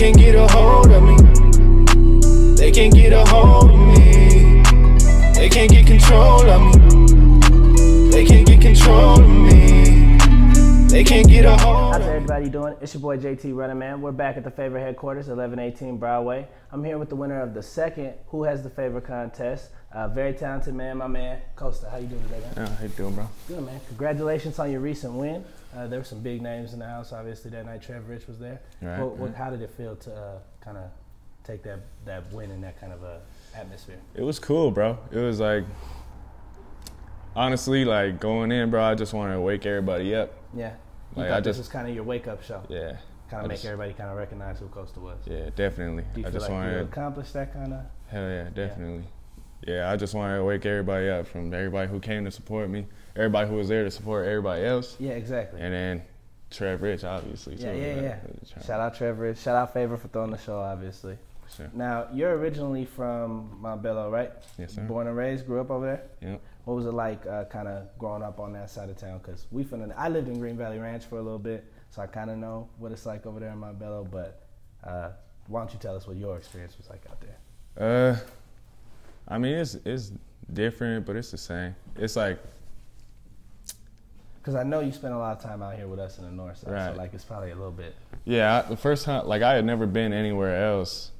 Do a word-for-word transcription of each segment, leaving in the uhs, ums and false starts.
can't get a hold of me. They can't get a hold of me. They can't get control of me. They can't get control of me. They can't get a hold of me. How's everybody doing? It's your boy J T Running Man. We're back at the FAVOR headquarters, eleven eighteen Broadway. I'm here with the winner of the second Who Has the FAVOR contest. Uh, very talented man, my man, Coasta. How you doing today, man? Uh, how you doing, bro? Good, man. Congratulations on your recent win. Uh, there were some big names in the house, obviously, that night. Trevor Rich was there. Right, what, what, right. How did it feel to uh, kind of take that, that win in that kind of uh, atmosphere? It was cool, bro. It was like, honestly, like going in, bro, I just wanted to wake everybody up. Yeah. You like, I just, this was kind of your wake-up show. Yeah. Kind of make just, everybody kind of recognize who Coasta was. Yeah, definitely. Do you I feel just like wanted, you accomplished that kind of? Hell yeah, definitely. Yeah. Yeah, I just wanted to wake everybody up, from everybody who came to support me, everybody who was there to support everybody else. Yeah, exactly. And then Trevor Rich, obviously. Yeah, too, yeah, right? yeah. Shout out Trevor Rich. Shout out Favor for throwing the show, obviously. Sure. Now, you're originally from Montbello, right? Yes, sir. Born and raised, grew up over there? Yeah. What was it like uh, kind of growing up on that side of town? Because we finna, I lived in Green Valley Ranch for a little bit, so I kind of know what it's like over there in Montbello, but uh, why don't you tell us what your experience was like out there? Uh... I mean, it's it's different, but it's the same. It's like, because I know you spent a lot of time out here with us in the north side, right. So like it's probably a little bit. Yeah, I, the first time, like I had never been anywhere else.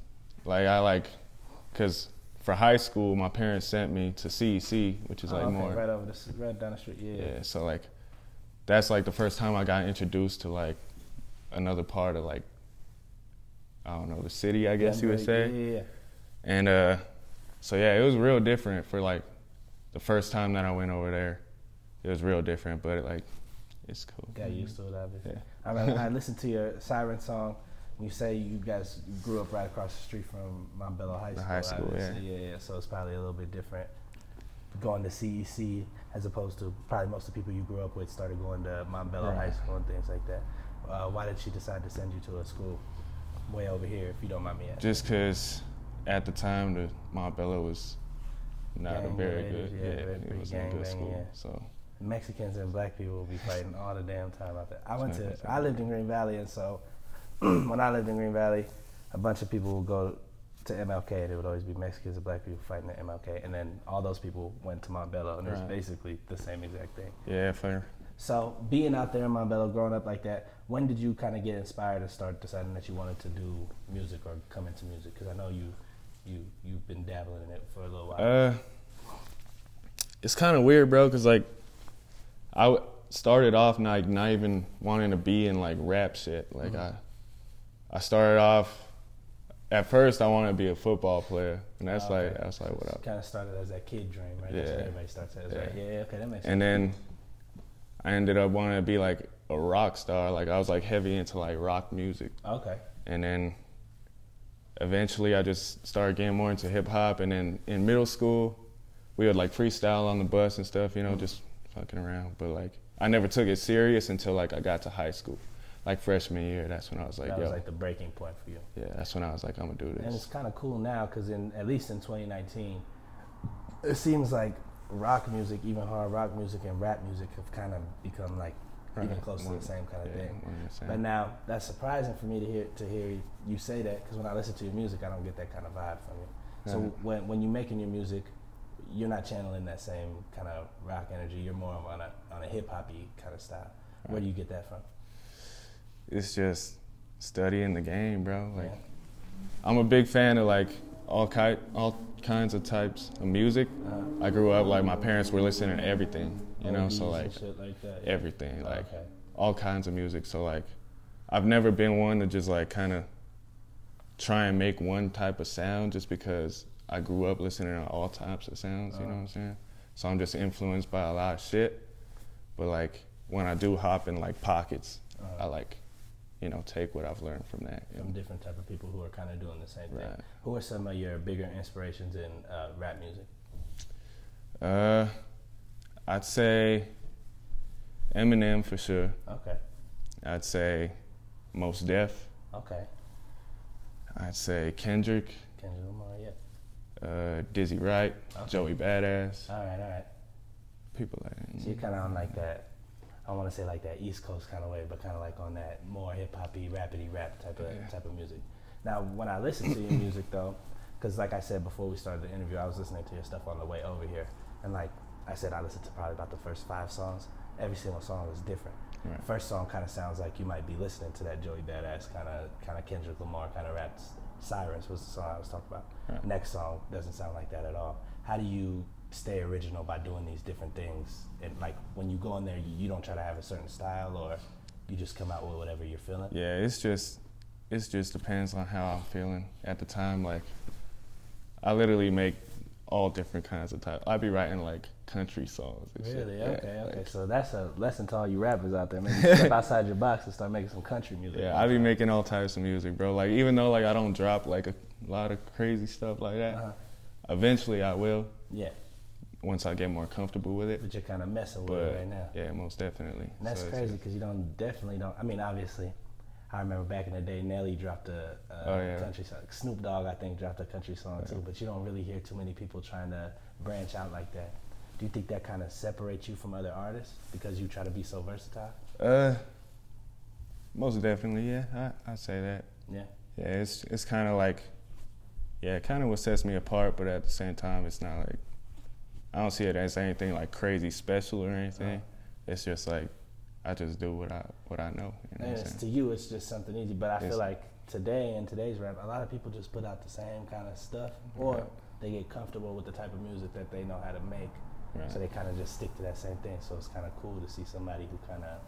Like I like, because for high school, my parents sent me to C E C, which is oh, like okay, more right over the right down the street. Yeah. Yeah. So like, that's like the first time I got introduced to like another part of like, I don't know, the city, I guess yeah, you would say. Yeah. yeah. And uh. So yeah, it was real different for like the first time that I went over there. It was real different, but it, like, it's cool. Got used to it, obviously. Yeah. I, mean, I listened to your Siren song. You say you guys grew up right across the street from Montbello High School. High school, yeah. yeah. Yeah, so it's probably a little bit different going to C E C as opposed to probably most of the people you grew up with started going to Montbello right. High School and things like that. Uh, why did she decide to send you to a school way over here, if you don't mind me asking? Just because... At the time, the Montbello was not gang a very raiders, good. Yeah, yeah very, it was a good school. Yeah. So Mexicans and black people will be fighting all the damn time out there. I went to, I lived in Green Valley, and so when I lived in Green Valley, a bunch of people would go to M L K. And it would always be Mexicans and black people fighting at M L K, and then all those people went to Montbello, and right. It was basically the same exact thing. Yeah, fair. So being out there in Montbello, growing up like that, when did you kind of get inspired and start deciding that you wanted to do music or come into music? Because I know you. You, you've been dabbling in it for a little while. Uh, it's kind of weird, bro, because, like, I w started off not, not even wanting to be in, like, rap shit. Like, mm-hmm. I I started off, at first I wanted to be a football player, and that's, oh, okay. like, that's like what I... kind of started as that kid dream, right? Yeah. That's what everybody starts as, yeah. right? Yeah, okay, that makes sense. And then I ended up wanting to be, like, a rock star. Like, I was, like, heavy into, like, rock music. Okay. And then... eventually, I just started getting more into hip hop, and then in middle school, we would like freestyle on the bus and stuff, you know, just fucking around. But like, I never took it serious until like I got to high school, like freshman year. That's when I was like, that was yo. like the breaking point for you. Yeah, that's when I was like, I'm gonna do this. And it's kind of cool now, cause in at least in twenty nineteen, it seems like rock music, even hard rock music and rap music, have kind of become like. Right. Even close more, to the same kind of yeah, thing. But now, that's surprising for me to hear to hear you say that, because when I listen to your music, I don't get that kind of vibe from you. Right. So when, when you're making your music, you're not channeling that same kind of rock energy. You're more on a, on a hip-hop-y kind of style. Right. Where do you get that from? It's just studying the game, bro. Like, yeah. I'm a big fan of like all, ki all kinds of types of music. Uh-huh. I grew up, like my parents were listening to everything. You know, so like, shit like that, yeah. everything, like oh, okay. all kinds of music. So like, I've never been one to just like kind of try and make one type of sound just because I grew up listening to all types of sounds, oh. you know what I'm saying? So I'm just influenced by a lot of shit. But like, when I do hop in like pockets, oh. I like, you know, take what I've learned from that. From know? different type of people who are kind of doing the same right. thing. Who are some of your bigger inspirations in uh, rap music? Uh. I'd say Eminem for sure. Okay. I'd say Most Def. Okay. I'd say Kendrick. Kendrick Lamar, yeah. Uh, Dizzy Wright, okay. Joey Badass. All right, all right. People like that. So you're kind of on like that, I want to say like that East Coast kind of way, but kind of like on that more hip-hoppy, rappity rap type of yeah. type of music. Now, when I listen to your music, though, because like I said before we started the interview, I was listening to your stuff on the way over here. And like I said, I listened to probably about the first five songs. Every single song is different. Right. First song kind of sounds like you might be listening to that Joey Badass kind of kind of Kendrick Lamar kind of rap. Sirens was the song I was talking about. Right. Next song doesn't sound like that at all. How do you stay original by doing these different things? And like when you go in there, you, you don't try to have a certain style, or you just come out with whatever you're feeling? Yeah, it's just it just depends on how I'm feeling at the time. Like I literally make all different kinds of types. I be writing like country songs and really? Shit. Okay, yeah, okay. Like, so that's a lesson to all you rappers out there. Maybe step outside your box and start making some country music. Yeah, I be making all types of music, bro. Like even though like I don't drop like a lot of crazy stuff like that, uh-huh. eventually I will. Yeah. Once I get more comfortable with it. But you're kind of messing with but, it right now. Yeah, most definitely. And that's so crazy because you don't definitely don't. I mean, obviously, I remember back in the day, Nelly dropped a, a oh, yeah. country song. Snoop Dogg, I think, dropped a country song yeah. too. But you don't really hear too many people trying to branch out like that. Do you think that kind of separates you from other artists because you try to be so versatile? Uh, most definitely, yeah. I I say that. Yeah. Yeah, it's it's kind of like, yeah, it kind of what sets me apart. But at the same time, it's not like. I don't see it as anything like crazy special or anything. Uh-huh. It's just like I just do what I what I know. You know and it's to you, it's just something easy. But I it's, feel like today in today's rap, a lot of people just put out the same kind of stuff, or right. they get comfortable with the type of music that they know how to make, right. so they kind of just stick to that same thing. So it's kind of cool to see somebody who kind of,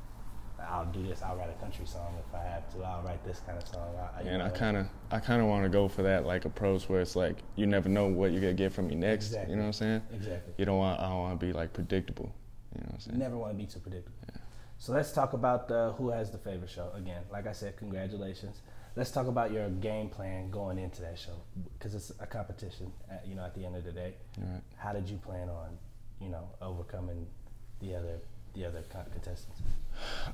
I'll do this. I'll write a country song if I have to. I'll write this kind of song. I, I, and I kind of, I kind of want to go for that like approach where it's like you never know what you're gonna get from me next. Exactly. You know what I'm saying? Exactly. You don't want. I don't want to be like predictable. You know what I'm saying? Never want to be too predictable. Yeah. So let's talk about the Who Has the Favor show again. Like I said, congratulations. Let's talk about your game plan going into that show because it's a competition. At, you know, at the end of the day, right. how did you plan on, you know, overcoming the other? The other contestants.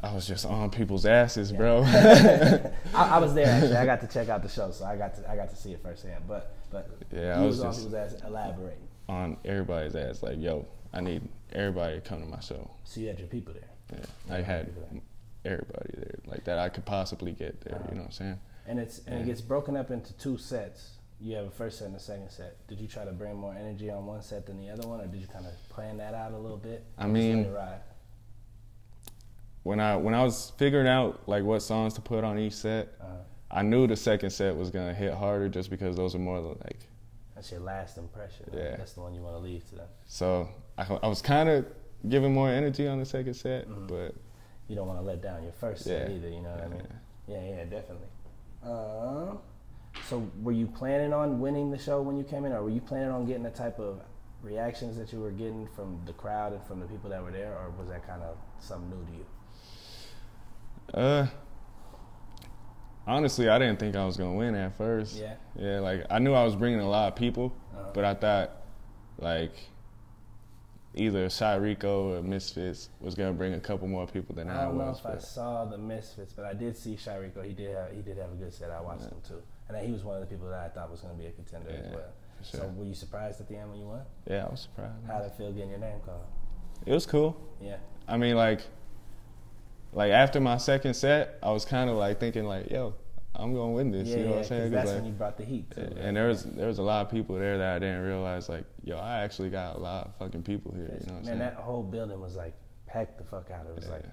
I was just on people's asses, yeah. bro. I, I was there actually. I got to check out the show, so I got to I got to see it firsthand. But but yeah, you I was, was on people's asses. Elaborate. On everybody's ass, like yo, I need everybody to come to my show. So you had your people there. Yeah, you I had everybody there, like that I could possibly get there. Uh-huh. You know what I'm saying? And it's and, and it gets broken up into two sets. You have a first set and a second set. Did you try to bring more energy on one set than the other one, or did you kind of plan that out a little bit? I mean. When I when I was figuring out like what songs to put on each set, uh, I knew the second set was gonna hit harder just because those are more like. That's your last impression. Yeah, right? That's the one you want to leave to them. So I, I was kind of giving more energy on the second set, mm-hmm. but you don't want to let down your first yeah, set either. You know what yeah, I mean? Yeah, yeah, yeah definitely. Uh, so were you planning on winning the show when you came in, or were you planning on getting the type of reactions that you were getting from the crowd and from the people that were there, or was that kind of something new to you? Uh, honestly, I didn't think I was gonna win at first. Yeah. Yeah, like I knew I was bringing a lot of people, uh-huh. but I thought, like, either Shy Rico or Misfits was gonna bring a couple more people than I, I was. I don't know if but. I saw the Misfits, but I did see Shy Rico. He did have he did have a good set. I watched yeah. him too, and he was one of the people that I thought was gonna be a contender yeah, as well. Sure. So, were you surprised at the end when you won? Yeah, I was surprised. How did it feel getting your name called? It was cool. Yeah. I mean, like. Like, after my second set, I was kind of, like, thinking, like, yo, I'm going to win this. Yeah, you know yeah, what I'm saying? Cause that's like, when you brought the heat, too. Right? And there was, there was a lot of people there that I didn't realize, like, yo, I actually got a lot of fucking people here. That's, you know what I'm saying? Man, that whole building was, like, packed the fuck out. It was, yeah. like,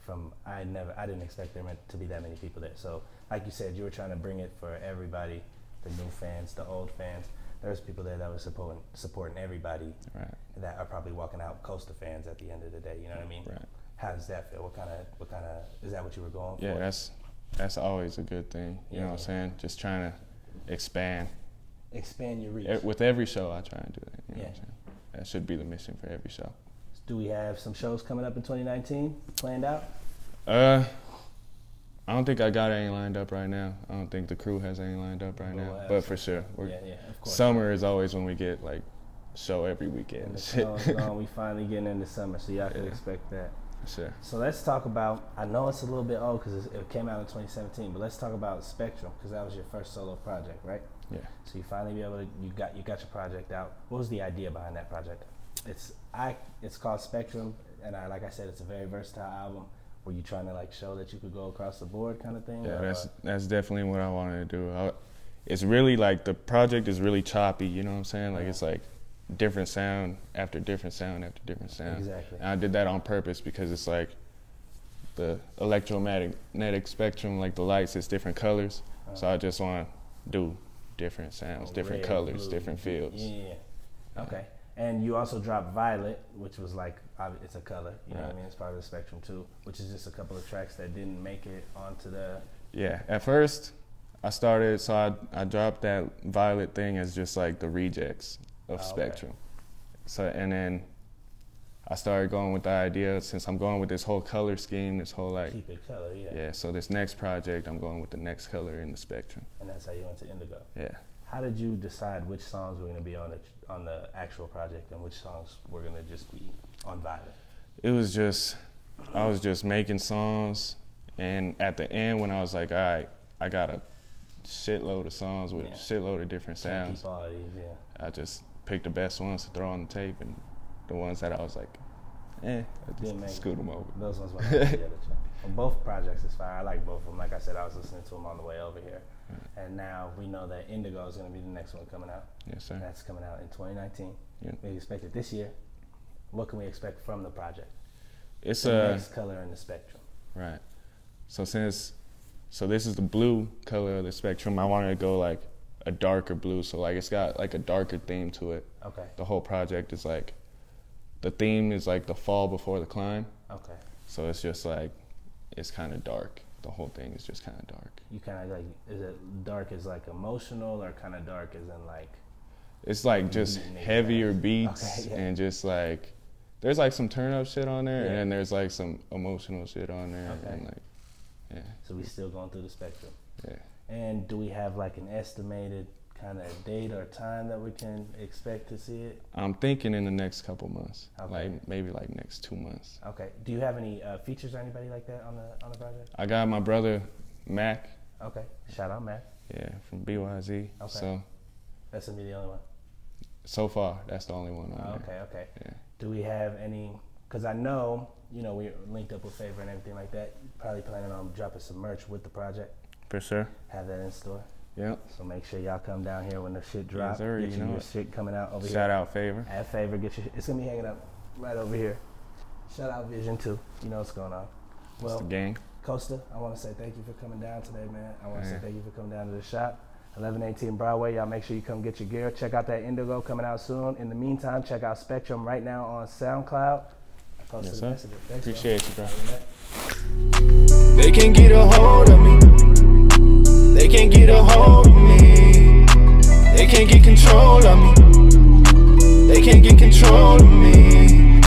from I never, I didn't expect there to be that many people there. So, like you said, you were trying to bring it for everybody, the new fans, the old fans. There was people there that was supporting, supporting everybody right. that are probably walking out Coasta fans at the end of the day. You know what I mean? Right. How does that feel? What kind of, what kind of, is that what you were going for? Yeah, that's, that's always a good thing. You yeah. know what I'm saying? Just trying to expand. Expand your reach. With every show, I try and do that. You know yeah. what I'm saying? That should be the mission for every show. Do we have some shows coming up in twenty nineteen planned out? Uh, I don't think I got any lined up right now. I don't think the crew has any lined up right well, now. But for sure. We're, yeah, yeah, of course. Summer is always when we get, like, show every weekend. And the show's on. We finally getting into summer, so y'all yeah. can expect that. Sure. So let's talk about, I know it's a little bit old because it came out in twenty seventeen, but let's talk about Spectrum because that was your first solo project, right? Yeah. So you finally be able to, you got you got your project out. What was the idea behind that project? It's I. It's called Spectrum, and I, like I said, it's a very versatile album. Were you trying to like show that you could go across the board kind of thing? Yeah, or? that's that's definitely what I wanted to do. I, it's really like the project is really choppy, you know what I'm saying? Like yeah. it's like different sound after different sound after different sound. Exactly. And I did that on purpose because it's like the electromagnetic spectrum, like the lights, it's different colors. Uh, so I just want to do different sounds, different red, colors, blue, different fields. Yeah. Okay. And you also dropped Violet, which was like, it's a color, you know right. what I mean? It's part of the spectrum too, which is just a couple of tracks that didn't make it onto the... Yeah, at first I started, so I, I dropped that Violet thing as just like the rejects of oh, Spectrum. Okay. So, and then I started going with the idea, since I'm going with this whole color scheme, this whole like... Keep it color, yeah. Yeah, so this next project, I'm going with the next color in the spectrum. And that's how you went to Indigo? Yeah. How did you decide which songs were going to be on the, on the actual project and which songs were going to just be on Violet? It was just, I was just making songs, and at the end when I was like, all right, I got a shitload of songs with yeah. a shitload of different sounds. Keep all of these, yeah. I just picked the best ones to throw on the tape, and the ones that I was like, eh, I just scoot them over. Those ones went on the other track. Well, both projects is fire. I like both of them. Like I said, I was listening to them on the way over here. And now we know that Indigo is going to be the next one coming out. Yes, sir. That's coming out in twenty nineteen. Yep. We expect it this year. What can we expect from the project? It's the a, next color in the spectrum. Right. So since, so this is the blue color of the spectrum. I wanted to go like a darker blue. So like it's got like a darker theme to it. Okay. The whole project is like, the theme is like the fall before the climb. Okay. So it's just like, it's kind of dark. The whole thing is just kind of dark. You kind of like, is it dark as like emotional or kind of dark as in like? It's like just heavier beats okay, yeah. and just like, there's like some turn up shit on there yeah. and then there's like some emotional shit on there. Okay. And like, yeah. So we still going through the spectrum. Yeah. And do we have like an estimated kind of date or time that we can expect to see it? I'm thinking in the next couple months, okay. like maybe like next two months. Okay. Do you have any uh, features or anybody like that on the on the project? I got my brother, Mac. Okay. Shout out Mac. Yeah, from B Y Z. Okay. So that's gonna be the only one. So far, that's the only one. On okay. There. Okay. Yeah. Do we have any? Because I know you know we're linked up with FAVOR and everything like that. Probably planning on dropping some merch with the project. For sure. Have that in store. Yep. So make sure y'all come down here when the shit drops. Yes, get you know your it. shit coming out over Shout here. Shout out Favor. At Favor, get your shit. It's gonna be hanging up right over here. Shout out Vision too. You know what's going on. Well, it's the gang. Costa, I want to say thank you for coming down today, man. I want to say thank you for coming down to the shop, eleven eighteen Broadway. Y'all make sure you come get your gear. Check out that Indigo coming out soon. In the meantime, check out Spectrum right now on SoundCloud. Costa, yes, sir. Thanks, Appreciate bro. you, bro. They can get a hold of me. They can't get a hold of me. They can't get control of me. They can't get control of me.